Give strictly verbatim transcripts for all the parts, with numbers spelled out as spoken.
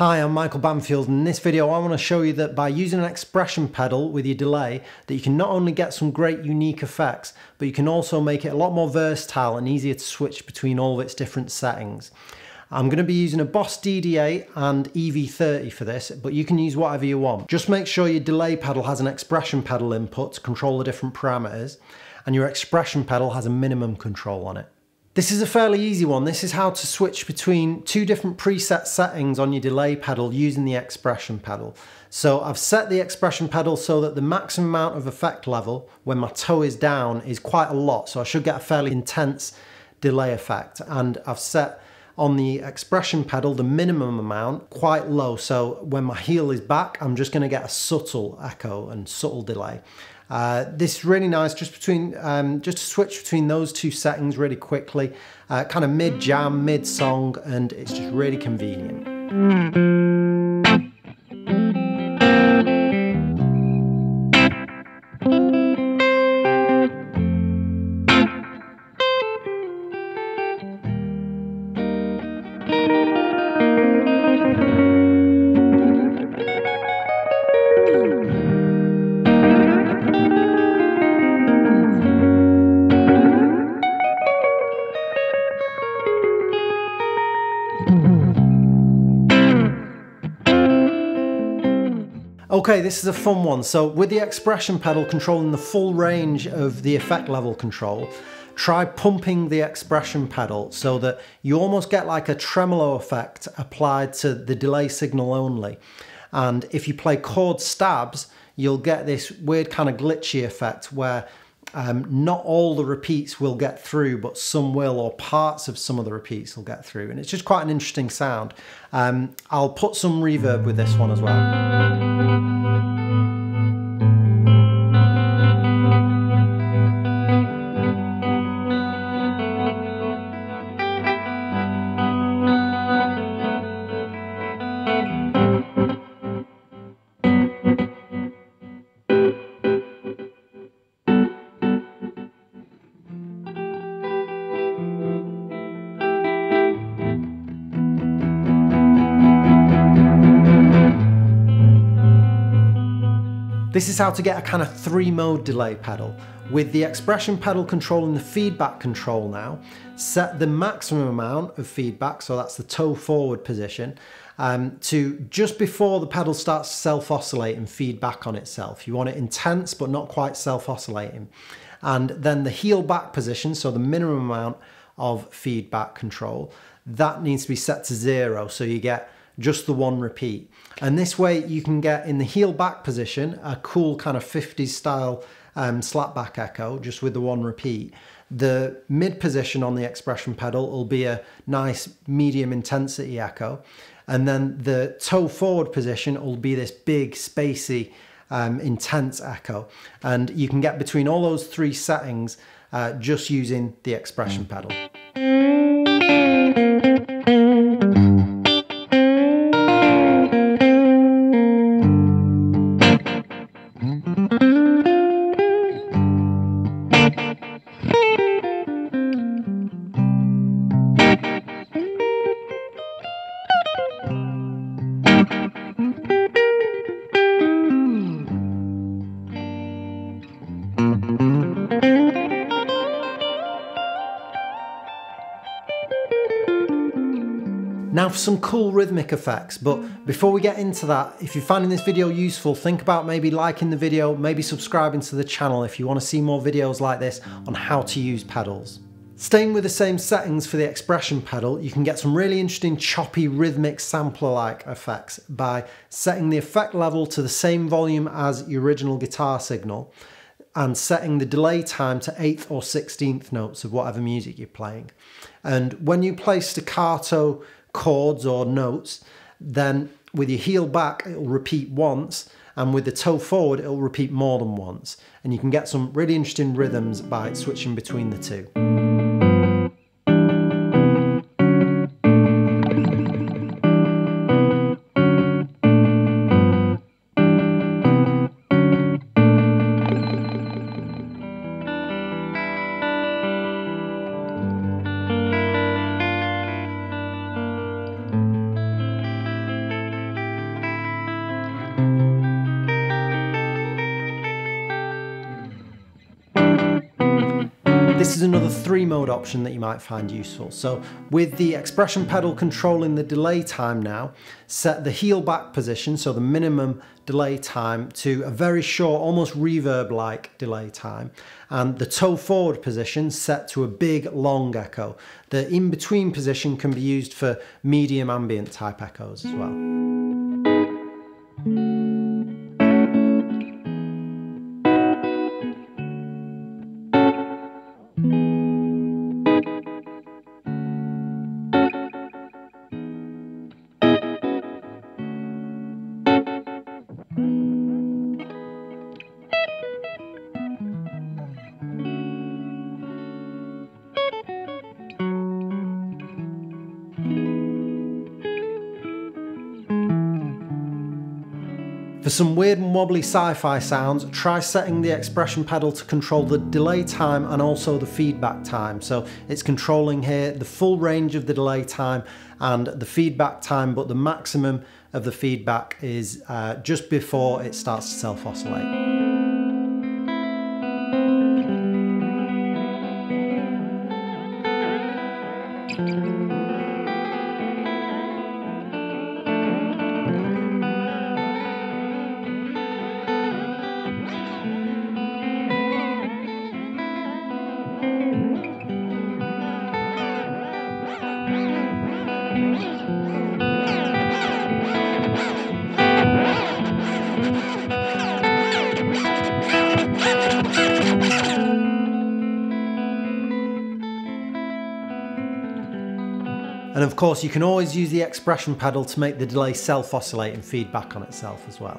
Hi, I'm Michael Banfield, and in this video I want to show you that by using an expression pedal with your delay, that you can not only get some great unique effects, but you can also make it a lot more versatile and easier to switch between all of its different settings. I'm going to be using a Boss D D eight and E V thirty for this, but you can use whatever you want. Just make sure your delay pedal has an expression pedal input to control the different parameters, and your expression pedal has a minimum control on it. This is a fairly easy one. This is how to switch between two different preset settings on your delay pedal using the expression pedal. So I've set the expression pedal so that the maximum amount of effect level when my toe is down is quite a lot, so I should get a fairly intense delay effect. And I've set on the expression pedal the minimum amount quite low, so when my heel is back I'm just going to get a subtle echo and subtle delay. Uh, this is really nice just between, um, just to switch between those two settings really quickly, uh, kind of mid-jam, mid-song, and it's just really convenient. Okay, this is a fun one. So with the expression pedal controlling the full range of the effect level control, try pumping the expression pedal so that you almost get like a tremolo effect applied to the delay signal only. And if you play chord stabs, you'll get this weird kind of glitchy effect where um, not all the repeats will get through, but some will, or parts of some of the repeats will get through. And it's just quite an interesting sound. Um, I'll put some reverb with this one as well. This is how to get a kind of three-mode delay pedal. With the expression pedal controlling the feedback control now, set the maximum amount of feedback, so that's the toe forward position, um, to just before the pedal starts to self-oscillate and feed back on itself. You want it intense but not quite self-oscillating. And then the heel back position, so the minimum amount of feedback control, that needs to be set to zero, so you get just the one repeat. And this way you can get in the heel back position a cool kind of fifties style um, slap back echo just with the one repeat. The mid position on the expression pedal will be a nice medium intensity echo, and then the toe forward position will be this big spacey um, intense echo. And you can get between all those three settings uh, just using the expression pedal. Now for some cool rhythmic effects, but before we get into that, if you're finding this video useful, think about maybe liking the video, maybe subscribing to the channel if you want to see more videos like this on how to use pedals. Staying with the same settings for the expression pedal, you can get some really interesting choppy rhythmic sampler-like effects by setting the effect level to the same volume as your original guitar signal and setting the delay time to eighth or sixteenth notes of whatever music you're playing. And when you play staccato chords or notes, then with your heel back it'll repeat once, and with the toe forward it'll repeat more than once. And you can get some really interesting rhythms by switching between the two. This is another three mode option that you might find useful. So with the expression pedal controlling the delay time now, set the heel back position, so the minimum delay time, to a very short, almost reverb-like delay time. And the toe forward position set to a big, long echo. The in-between position can be used for medium ambient type echoes as well. For some weird and wobbly sci-fi sounds, try setting the expression pedal to control the delay time and also the feedback time. So it's controlling here the full range of the delay time and the feedback time, but the maximum of the feedback is uh, just before it starts to self-oscillate. And of course, you can always use the expression pedal to make the delay self-oscillate and feedback on itself as well.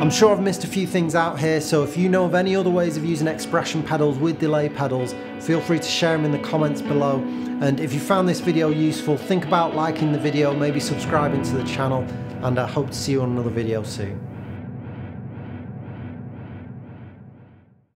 I'm sure I've missed a few things out here, so if you know of any other ways of using expression pedals with delay pedals, feel free to share them in the comments below. And if you found this video useful, think about liking the video, maybe subscribing to the channel, and I hope to see you on another video soon.